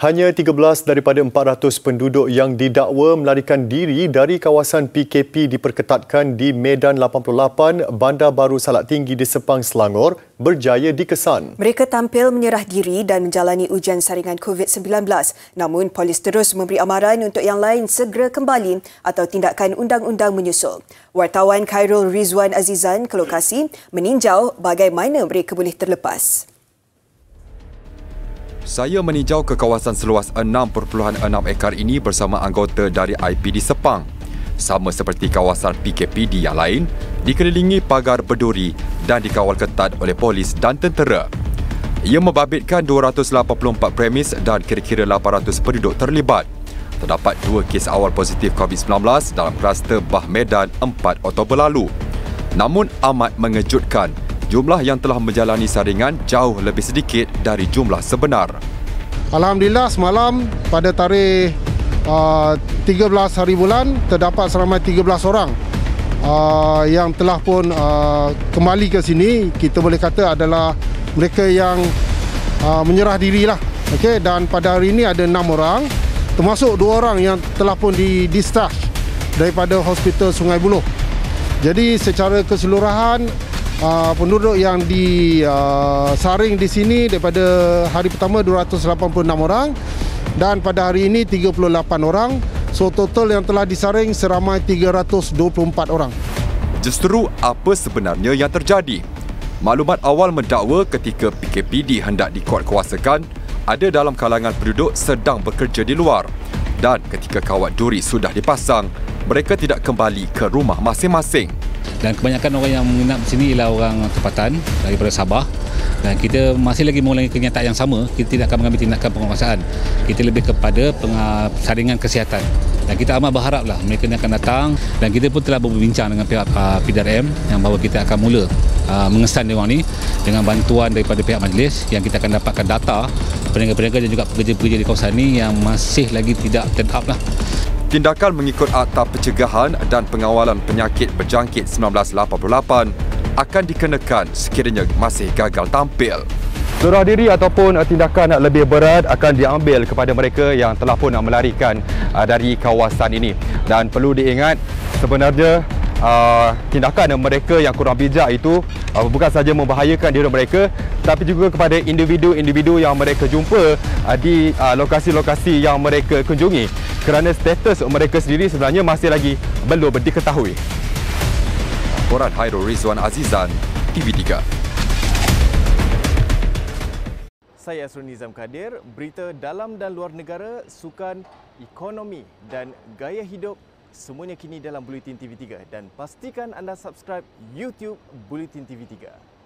Hanya 13 daripada 400 penduduk yang didakwa melarikan diri dari kawasan PKP diperketatkan di Medan 88, Bandar Baru Salak Tinggi di Sepang, Selangor berjaya dikesan. Mereka tampil menyerah diri dan menjalani ujian saringan COVID-19. Namun, polis terus memberi amaran untuk yang lain segera kembali atau tindakan undang-undang menyusul. Wartawan Khairul Rizuan Azizan ke lokasi meninjau bagaimana mereka boleh terlepas. Saya meninjau ke kawasan seluas 6.6 ekar ini bersama anggota dari IPD Sepang. Sama seperti kawasan PKPD yang lain, dikelilingi pagar berduri dan dikawal ketat oleh polis dan tentera. Ia membabitkan 284 premis dan kira-kira 800 penduduk terlibat. Terdapat 2 kes awal positif COVID-19 dalam kluster Bahmedan 4 Oktober lalu. Namun amat mengejutkan, jumlah yang telah menjalani saringan jauh lebih sedikit dari jumlah sebenar. Alhamdulillah, semalam pada tarikh 13 hari bulan terdapat seramai 13 orang yang telah pun kembali ke sini. Kita boleh kata adalah mereka yang menyerah dirilah. Okey, dan pada hari ini ada 6 orang, termasuk 2 orang yang telah pun di-discharge daripada Hospital Sungai Buloh. Jadi secara keseluruhan penduduk yang disaring di sini daripada hari pertama 286 orang dan pada hari ini 38 orang. So total yang telah disaring seramai 324 orang. Justeru apa sebenarnya yang terjadi? Maklumat awal mendakwa ketika PKPD hendak dikuatkuasakan, ada dalam kalangan penduduk sedang bekerja di luar. Dan ketika kawat duri sudah dipasang, mereka tidak kembali ke rumah masing-masing. Dan kebanyakan orang yang menginap di sini ialah orang tempatan daripada Sabah. Dan kita masih lagi mengulangi kenyataan yang sama, kita tidak akan mengambil tindakan penguasaan. Kita lebih kepada saringan kesihatan. Dan kita amat berharaplah mereka ini akan datang. Dan kita pun telah berbincang dengan pihak PDRM yang bahawa kita akan mula mengesan mereka ini dengan bantuan daripada pihak majlis yang kita akan dapatkan data peniaga-peniaga dan juga pekerja-pekerja di kawasan ini yang masih lagi tidak turn up lah. Tindakan mengikut Akta Pencegahan dan Pengawalan Penyakit Berjangkit 1988 akan dikenakan sekiranya masih gagal tampil. Serah diri ataupun tindakan lebih berat akan diambil kepada mereka yang telah pun melarikan dari kawasan ini. Dan perlu diingat, sebenarnya tindakan mereka yang kurang bijak itu bukan saja membahayakan diri mereka, tapi juga kepada individu-individu yang mereka jumpa di lokasi-lokasi yang mereka kunjungi. Kerana status mereka sendiri sebenarnya masih lagi belum diketahui. Laporan Khairul Rizuan Azizan, TV3. Saya Aswin Nizam Khadir, berita dalam dan luar negara, sukan, ekonomi dan gaya hidup, semuanya kini dalam Buletin TV3. Dan pastikan anda subscribe YouTube Buletin TV3.